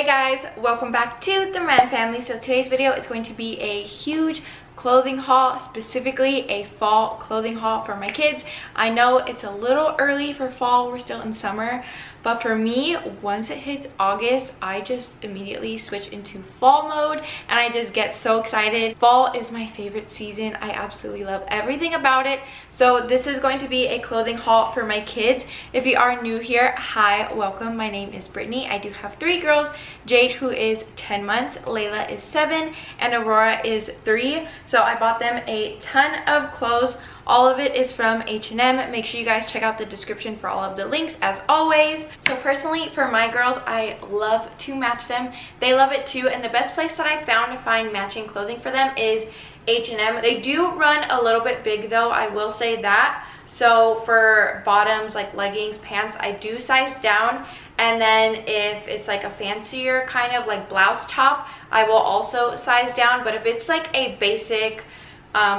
Hey guys, welcome back to the Moran family. So today's video is going to be a huge clothing haul, specifically a fall clothing haul for my kids. I know it's a little early for fall, we're still in summer, but for me, once it hits August, I just immediately switch into fall mode and I just get so excited. Fall is my favorite season. I absolutely love everything about it. So this is going to be a clothing haul for my kids. If you are new here, hi, welcome. My name is Brittany. I do have three girls, Jade, who is 10 months, Layla is 7, and Aurora is 3. So I bought them a ton of clothes. All of it is from H&M. Make sure you guys check out the description for all of the links as always. So personally, for my girls, I love to match them. They love it too. And the best place that I found to find matching clothing for them is H&M. They do run a little bit big though, I will say that. So for bottoms, like leggings, pants, I do size down. And then if it's like a fancier kind of like blouse top, I will also size down. But if it's like a basic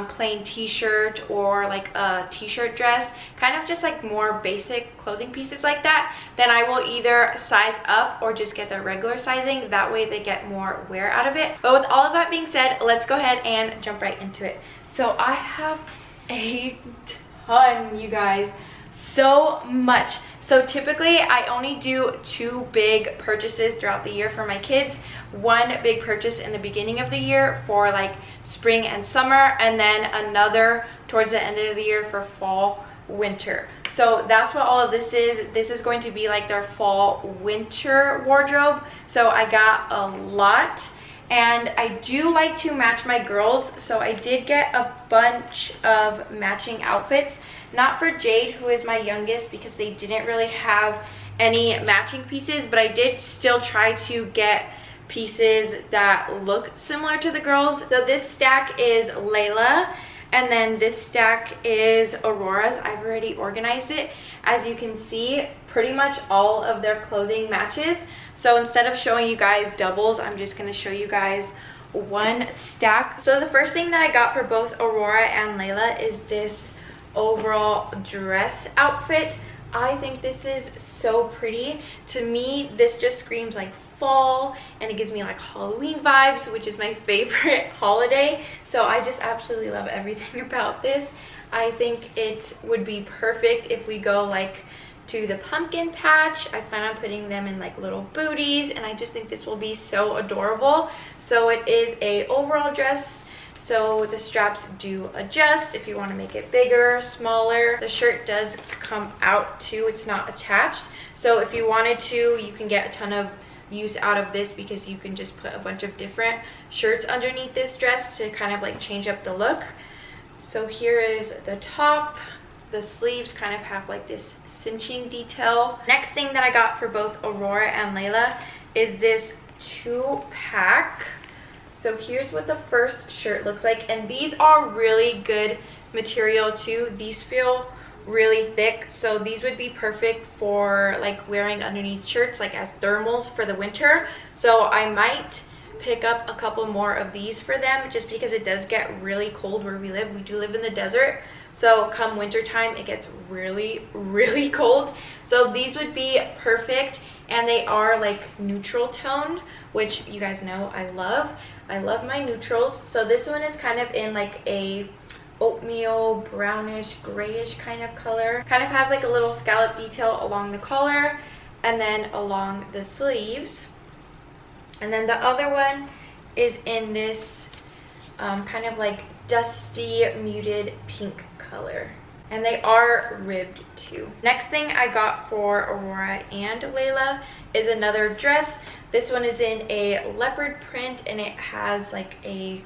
plain t-shirt or like a t-shirt dress, kind of just like more basic clothing pieces like that, then I will either size up or just get their regular sizing. That way they get more wear out of it. But with all of that being said, let's go ahead and jump right into it. So I have a ton, you guys, so much. So typically I only do 2 big purchases throughout the year for my kids. One big purchase in the beginning of the year for like spring and summer, and then another towards the end of the year for fall, winter. So that's what all of this is. This is going to be like their fall, winter wardrobe. So I got a lot, and I do like to match my girls. So I did get a bunch of matching outfits. Not for Jade, who is my youngest, because they didn't really have any matching pieces, but I did still try to get pieces that look similar to the girls. So this stack is Layla, and then this stack is Aurora's. I've already organized it. As you can see, pretty much all of their clothing matches. So instead of showing you guys doubles, I'm just going to show you guys one stack. So the first thing that I got for both Aurora and Layla is this overall dress outfit. I think this is so pretty. To me, this just screams like fall, and it gives me like Halloween vibes, which is my favorite holiday. So I just absolutely love everything about this. I think it would be perfect if we go like to the pumpkin patch. I plan on putting them in like little booties, and I just think this will be so adorable. So it is a overall dress. So the straps do adjust if you want to make it bigger, smaller. The shirt does come out too, it's not attached. So if you wanted to, you can get a ton of use out of this because you can just put a bunch of different shirts underneath this dress to kind of like change up the look. So here is the top. The sleeves kind of have like this cinching detail. Next thing that I got for both Aurora and Layla is this 2-pack. So here's what the first shirt looks like, and these are really good material too. These feel really thick, so these would be perfect for like wearing underneath shirts, like as thermals for the winter. So I might pick up a couple more of these for them, just because it does get really cold where we live. We do live in the desert, so come winter time it gets really cold. So these would be perfect, and they are like neutral toned, which you guys know I love my neutrals. So this one is kind of in like a oatmeal, brownish, grayish kind of color. Kind of has like a little scallop detail along the collar and then along the sleeves. And then the other one is in this kind of like dusty, muted pink color. And they are ribbed too. Next thing I got for Aurora and Layla is another dress. This one is in a leopard print, and it has like a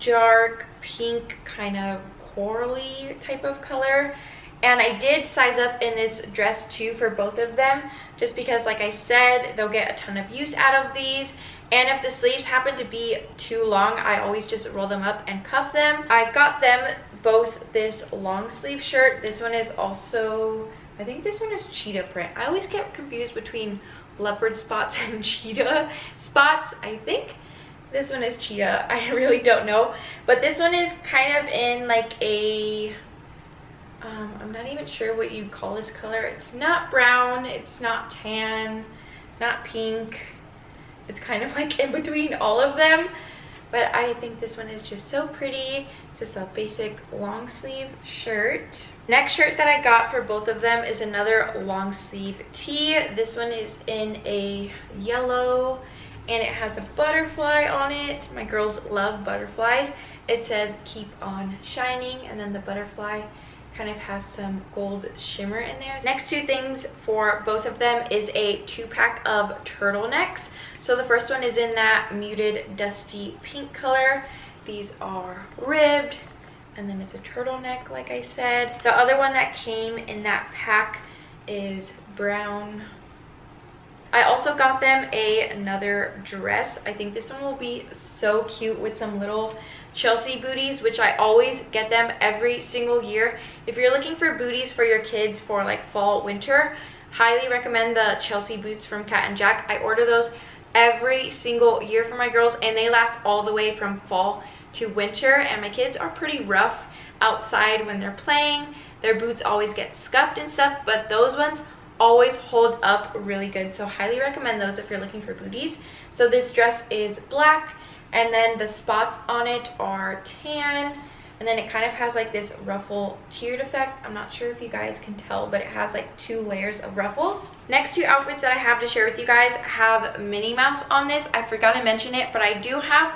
dark pink kind of corally type of color. And I did size up in this dress too for both of them, just because like I said, they'll get a ton of use out of these. And if the sleeves happen to be too long, I always just roll them up and cuff them. I got them both this long sleeve shirt. This one is also, I think this one is cheetah print. I always get confused between leopard spots and cheetah spots. I think this one is cheetah. I really don't know. But this one is kind of in like a, I'm not even sure what you'd call this color. It's not brown, it's not tan, not pink. it's kind of like in between all of them. But I think this one is just so pretty. It's just a basic long sleeve shirt. Next shirt that I got for both of them is another long sleeve tee. This one is in a yellow and it has a butterfly on it. My girls love butterflies. It says keep on shining, and then the butterfly kind of has some gold shimmer in there. Next two things for both of them is a 2-pack of turtlenecks. So the first one is in that muted dusty pink color. These are ribbed, and then it's a turtleneck like I said. The other one that came in that pack is brown. I also got them another dress. I think this one will be so cute with some little Chelsea booties, which I always get them every single year. If you're looking for booties for your kids for like fall, winter, highly recommend the Chelsea boots from Cat and Jack. I order those every single year for my girls, and they last all the way from fall to winter. And my kids are pretty rough outside when they're playing. Their boots always get scuffed and stuff, but those ones always hold up really good. So highly recommend those if you're looking for booties. So this dress is black, and then the spots on it are tan, and then it kind of has like this ruffle tiered effect. I'm not sure if you guys can tell, but it has like 2 layers of ruffles. Next two outfits that I have to share with you guys have Minnie Mouse on this. I forgot to mention it, but I do have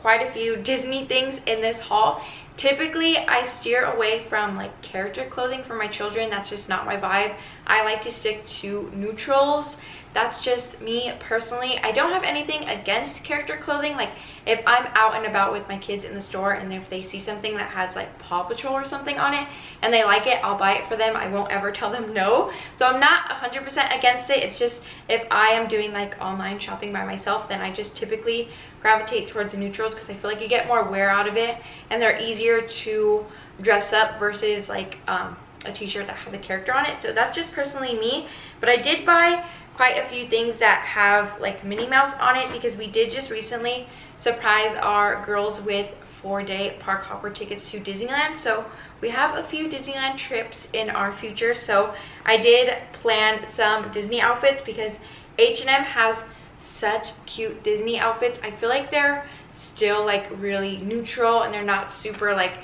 quite a few Disney things in this haul. Typically, I steer away from like character clothing for my children. That's just not my vibe. I like to stick to neutrals. That's just me personally. I don't have anything against character clothing. Like if I'm out and about with my kids in the store and if they see something that has like Paw Patrol or something on it and they like it, I'll buy it for them. I won't ever tell them no. So I'm not 100% against it. It's just if I am doing like online shopping by myself, then I just typically gravitate towards the neutrals because I feel like you get more wear out of it and they're easier to dress up versus like a t-shirt that has a character on it. So that's just personally me. But I did buy quite a few things that have like Minnie Mouse on it because we did just recently surprise our girls with 4-day park hopper tickets to Disneyland. So we have a few Disneyland trips in our future. So I did plan some Disney outfits because H&M has such cute Disney outfits. I feel like they're still like really neutral and they're not super like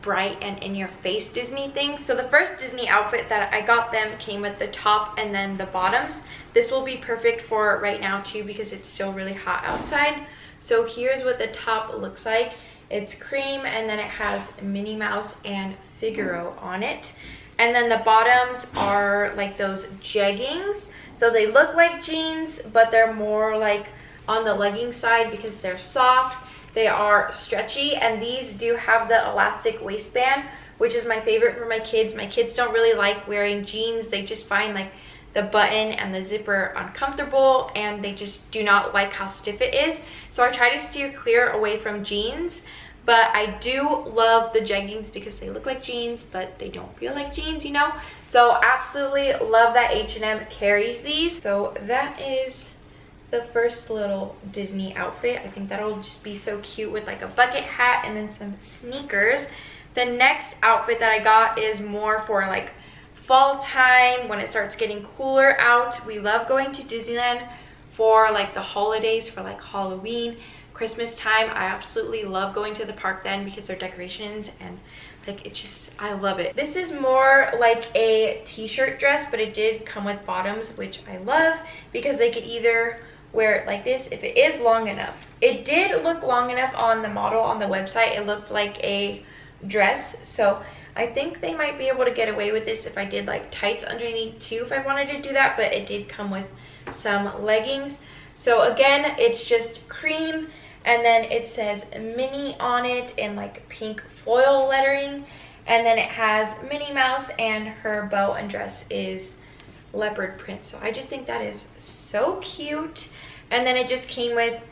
bright and in your face Disney things. So the first Disney outfit that I got them came with the top and then the bottoms. This will be perfect for right now too because it's still really hot outside. So here's what the top looks like. It's cream and then it has Minnie Mouse and Figaro on it. And then the bottoms are like those jeggings. So they look like jeans, but they're more like on the legging side because they're soft. They are stretchy, and these do have the elastic waistband, which is my favorite for my kids. My kids don't really like wearing jeans. They just find like the button and the zipper uncomfortable, and they just do not like how stiff it is. So I try to steer clear away from jeans, but I do love the jeggings because they look like jeans, but they don't feel like jeans, you know? So absolutely love that H&M carries these. So that is the first little Disney outfit. I think that'll just be so cute with like a bucket hat and then some sneakers. The next outfit that I got is more for like fall time when it starts getting cooler out. We love going to Disneyland for like the holidays, for like Halloween, Christmas time. I absolutely love going to the park then because their decorations and like it's just, I love it. This is more like a t-shirt dress, but it did come with bottoms, which I love because they could either wear it like this if it is long enough. It did look long enough on the model on the website. It looked like a dress, so I think they might be able to get away with this if I did like tights underneath too if I wanted to do that, but it did come with some leggings. So again, it's just cream and then it says Minnie on it in like pink foil lettering, and then it has Minnie Mouse and her bow and dress is leopard print. So I just think that is so cute, and then it just came with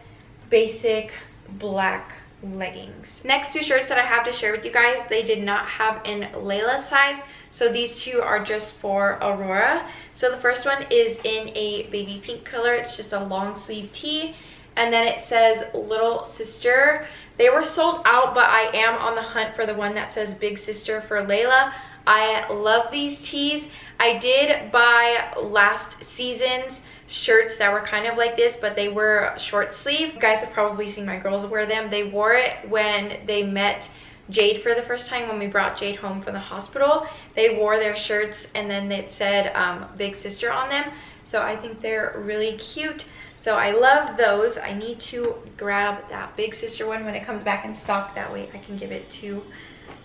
basic black leggings. Next two shirts that I have to share with you guys, they did not have in Layla's size, so these two are just for Aurora. So the first one is in a baby pink color. It's just a long sleeve tee, and then it says little sister. They were sold out, but I am on the hunt for the one that says big sister for Layla. I love these tees. I did buy last season's shirts that were kind of like this, but they were short sleeve. You guys have probably seen my girls wear them. They wore it when they met Jade for the first time, when we brought Jade home from the hospital. They wore their shirts and then it said Big Sister on them. So I think they're really cute. So I love those. I need to grab that Big Sister one when it comes back in stock. That way I can give it to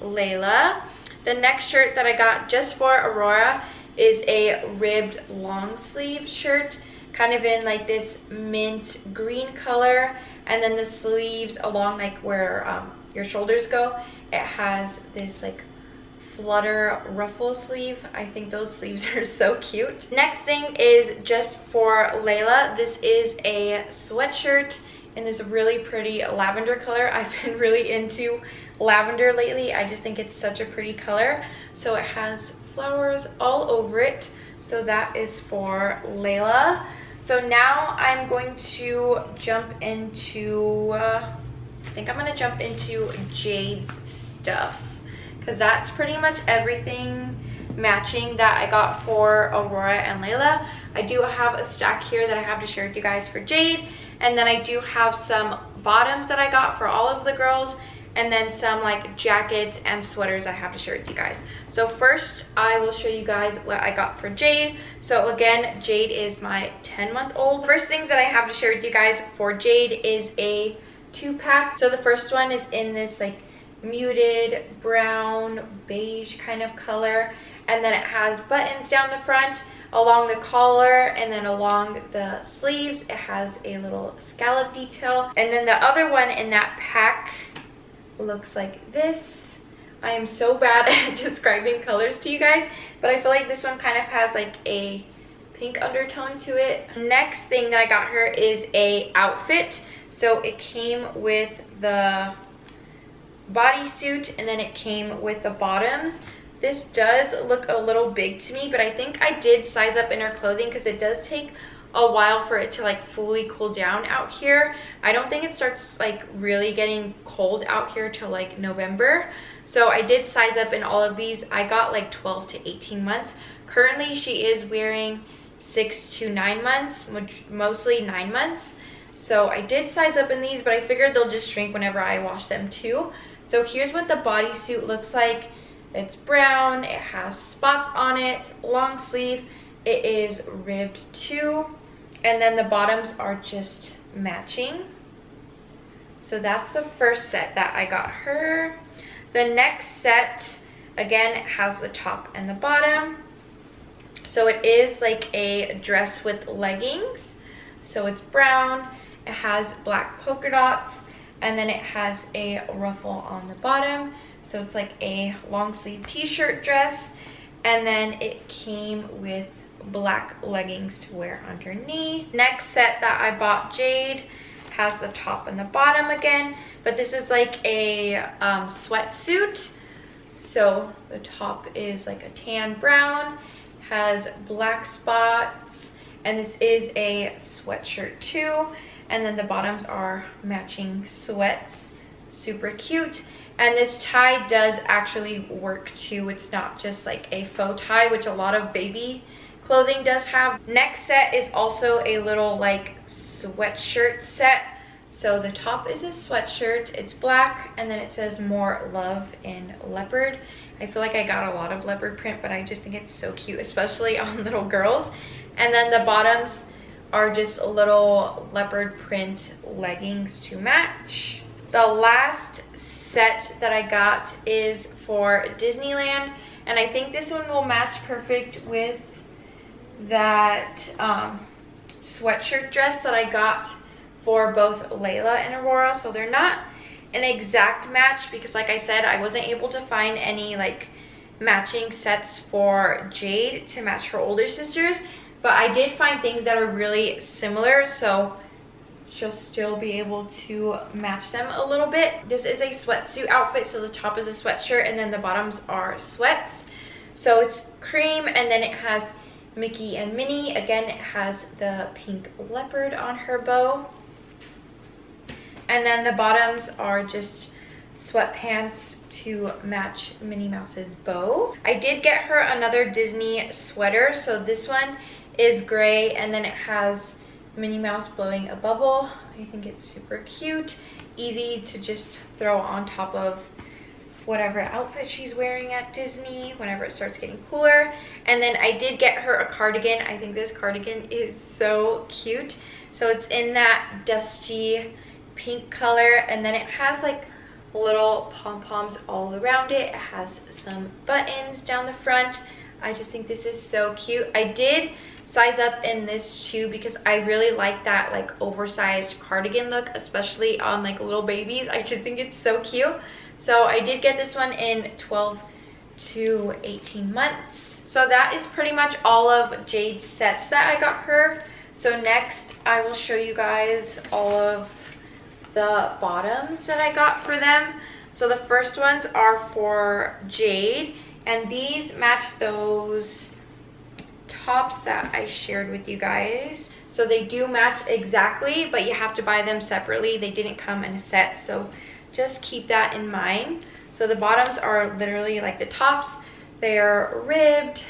Layla. The next shirt that I got just for Aurora is a ribbed long sleeve shirt, kind of in like this mint green color. And then the sleeves along like where your shoulders go, it has this like flutter ruffle sleeve. I think those sleeves are so cute. Next thing is just for Layla. This is a sweatshirt in this really pretty lavender color. I've been really into lavender lately. I just think it's such a pretty color. So it has flowers all over it. So that is for Layla. So now I'm going to jump into Jade's stuff, because that's pretty much everything matching that I got for Aurora and Layla. I do have a stack here that I have to share with you guys for Jade, and then I do have some bottoms that I got for all of the girls, and then some like jackets and sweaters I have to share with you guys. So first I will show you guys what I got for Jade. So again, Jade is my 10-month-old. First things that I have to share with you guys for Jade is a 2-pack. So the first one is in this like muted brown beige kind of color, and then it has buttons down the front, along the collar, and then along the sleeves it has a little scallop detail. And then the other one in that pack looks like this. I am so bad at describing colors to you guys, but I feel like this one kind of has like a pink undertone to it. Next thing that I got her is a outfit. So it came with the bodysuit, and then it came with the bottoms. This does look a little big to me, but I think I did size up in her clothing, because it does take a while for it to like fully cool down out here. I don't think it starts like really getting cold out here till like November. So I did size up in all of these. I got like 12 to 18 months. Currently she is wearing 6 to 9 months, mostly 9 months. So I did size up in these, but I figured they'll just shrink whenever I wash them too. So here's what the bodysuit looks like. It's brown, it has spots on it, long sleeve, it is ribbed too. And then the bottoms are just matching. So that's the first set that I got her. The next set, again, it has the top and the bottom. So it is like a dress with leggings. So it's brown. It has black polka dots, and then it has a ruffle on the bottom. So it's like a long sleeve t-shirt dress, and then it came with black leggings to wear underneath. Next set that I bought Jade has the top and the bottom again, but this is like a sweatsuit. So the top is like a tan brown, has black spots, and this is a sweatshirt too. And then the bottoms are matching sweats, super cute. And this tie does actually work too. It's not just like a faux tie, which a lot of baby clothing does have. Next set is also a little like sweatshirt set. So the top is a sweatshirt, it's black, and then it says "More Love" in leopard. I feel like I got a lot of leopard print, but I just think it's so cute, especially on little girls. And then the bottoms are just little leopard print leggings to match. The last set that I got is for Disneyland, and I think this one will match perfect with that sweatshirt dress that I got for both Layla and Aurora. So they're not an exact match, because like I said, I wasn't able to find any like matching sets for Jade to match her older sisters, but I did find things that are really similar, so she'll still be able to match them a little bit. This is a sweatsuit outfit, so the top is a sweatshirt, and then the bottoms are sweats. So it's cream, and then it has Mickey and Minnie. Again, it has the pink leopard on her bow. And then the bottoms are just sweatpants to match Minnie Mouse's bow. I did get her another Disney sweater. So this one is gray, and then it has Minnie Mouse blowing a bubble. I think it's super cute, easy to just throw on top of whatever outfit she's wearing at Disney whenever it starts getting cooler. And then I did get her a cardigan. I think this cardigan is so cute. So it's in that dusty pink color, and then it has like little pom-poms all around it. It has some buttons down the front. I just think this is so cute. I did size up in this too because I really like that like oversized cardigan look, especially on like little babies. I just think it's so cute. So I did get this one in 12 to 18 months. So that is pretty much all of Jade's sets that I got her. So next I will show you guys all of the bottoms that I got for them. So the first ones are for Jade, and these match those tops that I shared with you guys. So they do match exactly, but you have to buy them separately. They didn't come in a set, so just keep that in mind. So the bottoms are literally like the tops. They are ribbed,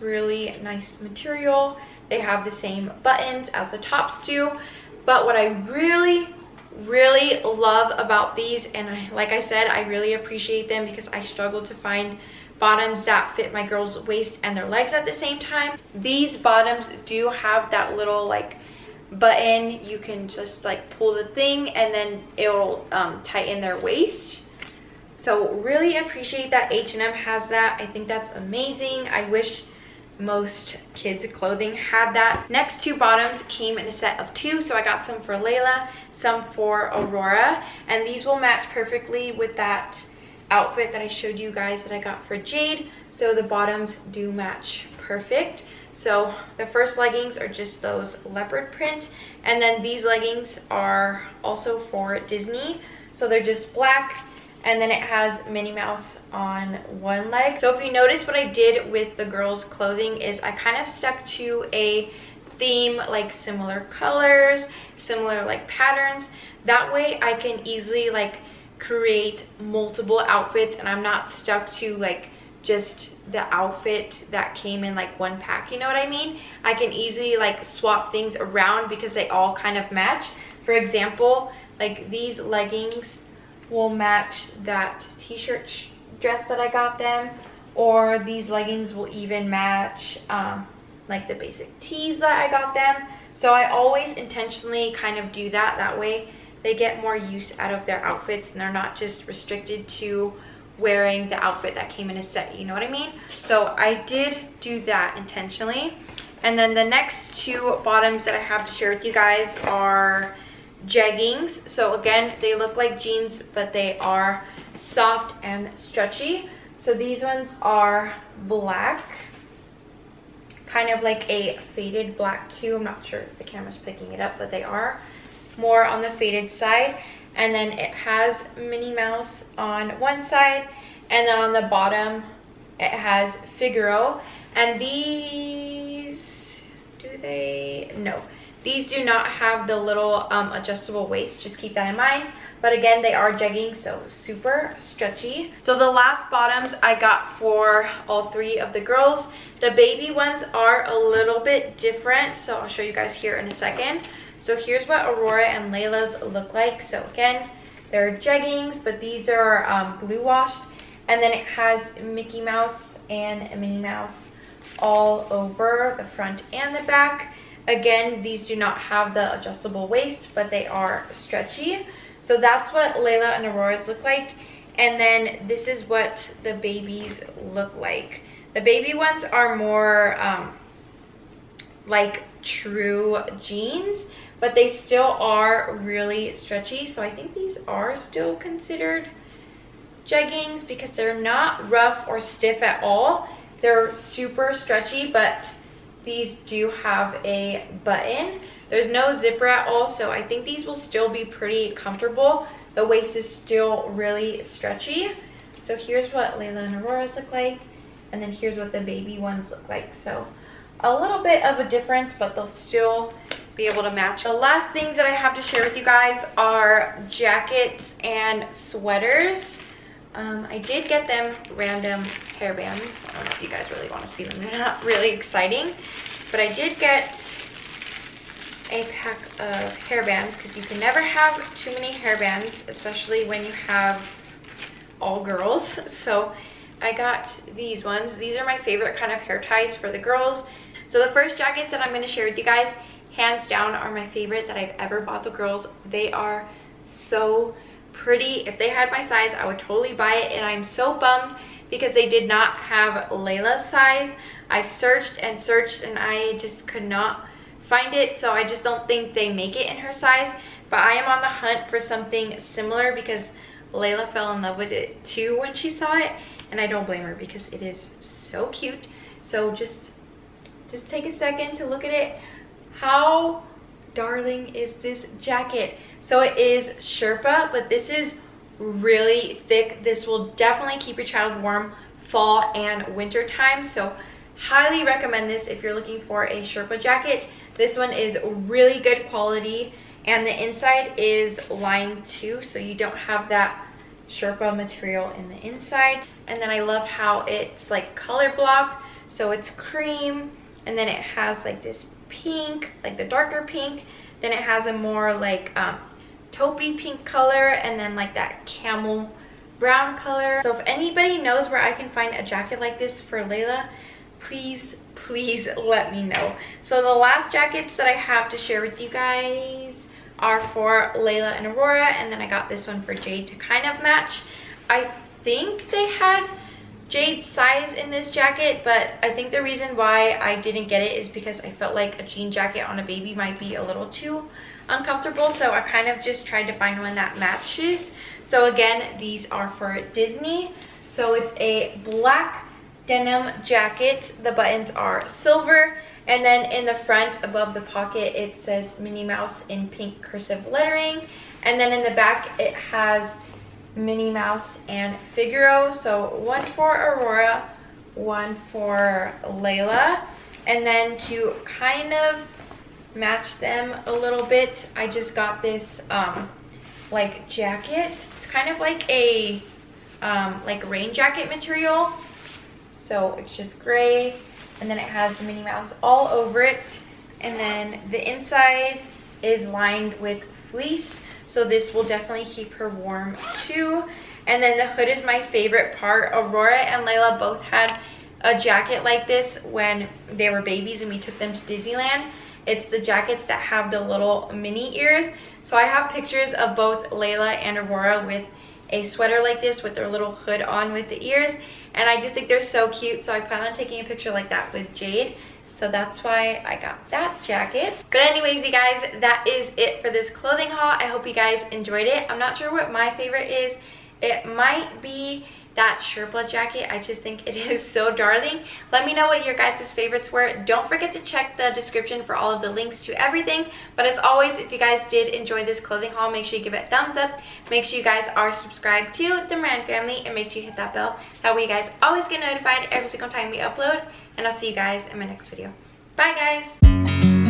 really nice material. They have the same buttons as the tops do. But what I really love about these, and like I said, I really appreciate them because I struggle to find bottoms that fit my girl's waist and their legs at the same time. These bottoms do have that little like button. You can just like pull the thing and then it'll tighten their waist. So really appreciate that H&M has that. I think that's amazing. I wish most kids' clothing had that. Next two bottoms came in a set of two, so I got some for Layla, some for Aurora, and these will match perfectly with that outfit that I showed you guys that I got for Jade. So the bottoms do match perfect. So the first leggings are just those leopard print, and then these leggings are also for Disney, so they're just black. And then it has Minnie Mouse on one leg. So if you notice, what I did with the girls' clothing is I kind of stuck to a theme, like similar colors, similar like patterns. That way I can easily like create multiple outfits, and I'm not stuck to like just the outfit that came in like one pack, you know what I mean? I can easily like swap things around because they all kind of match. For example, like these leggings will match that t-shirt dress that I got them, or these leggings will even match like the basic tees that I got them. So I always intentionally kind of do that. That way they get more use out of their outfits and they're not just restricted to wearing the outfit that came in a set, you know what I mean? So I did do that intentionally. And then the next two bottoms that I have to share with you guys are jeggings. So again, they look like jeans, but they are soft and stretchy. So these ones are black, kind of like a faded black too. I'm not sure if the camera's picking it up, but they are more on the faded side. And then it has Minnie Mouse on one side, and then on the bottom it has Figaro. And these, these do not have the little adjustable waist, just keep that in mind. But again, they are jeggings, so super stretchy. So the last bottoms I got for all three of the girls. The baby ones are a little bit different, so I'll show you guys here in a second. So here's what Aurora and Layla's look like. So again, they're jeggings, but these are glue washed. And then it has Mickey Mouse and Minnie Mouse all over the front and the back. Again, these do not have the adjustable waist, but they are stretchy. So that's what Layla and Aurora's look like. And then this is what the babies look like. The baby ones are more like true jeans, but they still are really stretchy. So I think these are still considered jeggings because they're not rough or stiff at all. They're super stretchy, but these do have a button. There's no zipper at all, so I think these will still be pretty comfortable. The waist is still really stretchy. So here's what Layla and Aurora's look like, and then here's what the baby ones look like. So a little bit of a difference, but they'll still be able to match. The last things that I have to share with you guys are jackets and sweaters. I did get them random hairbands. I don't know if you guys really want to see them. They're not really exciting. But I did get a pack of hairbands because you can never have too many hairbands, especially when you have all girls. So I got these ones. These are my favorite kind of hair ties for the girls. So the first jackets that I'm going to share with you guys, hands down, are my favorite that I've ever bought the girls. They are so pretty. If they had my size, I would totally buy it, and I'm so bummed because they did not have Layla's size. I searched and searched and I just could not find it, so I just don't think they make it in her size. But I am on the hunt for something similar because Layla fell in love with it too when she saw it, and I don't blame her because it is so cute. So just take a second to look at it. How darling is this jacket? So it is Sherpa, but this is really thick. This will definitely keep your child warm fall and winter time, so highly recommend this if you're looking for a Sherpa jacket. This one is really good quality, and the inside is lined too, so you don't have that Sherpa material in the inside. And then I love how it's like color blocked, so it's cream, and then it has like this pink, like the darker pink, then it has a more like taupey pink color, and then like that camel brown color. So if anybody knows where I can find a jacket like this for Layla, please let me know. So the last jackets that I have to share with you guys are for Layla and Aurora, and then I got this one for Jade to kind of match. I think they had Jade's size in this jacket, but I think the reason why I didn't get it is because I felt like a jean jacket on a baby might be a little too uncomfortable, so I kind of just tried to find one that matches. So again, these are for Disney. So it's a black denim jacket, the buttons are silver, and then in the front above the pocket it says Minnie Mouse in pink cursive lettering, and then in the back it has Minnie Mouse and Figaro. So one for Aurora, one for Layla, and then to kind of match them a little bit, I just got this like jacket. It's kind of like a like rain jacket material. So it's just gray, and then it has Minnie Mouse all over it, and then the inside is lined with fleece, so this will definitely keep her warm too. And then the hood is my favorite part. Aurora and Layla both had a jacket like this when they were babies and we took them to Disneyland. It's the jackets that have the little mini ears. So I have pictures of both Layla and Aurora with a sweater like this with their little hood on with the ears, and I just think they're so cute, so I plan on taking a picture like that with Jade. So that's why I got that jacket. But anyways, you guys, that is it for this clothing haul. I hope you guys enjoyed it. I'm not sure what my favorite is. It might be that Sherpa jacket. I just think it is so darling. Let me know what your guys' favorites were. Don't forget to check the description for all of the links to everything. But as always, if you guys did enjoy this clothing haul, make sure you give it a thumbs up. Make sure you guys are subscribed to the Moran family, and make sure you hit that bell. That way you guys always get notified every single time we upload. And I'll see you guys in my next video. Bye guys!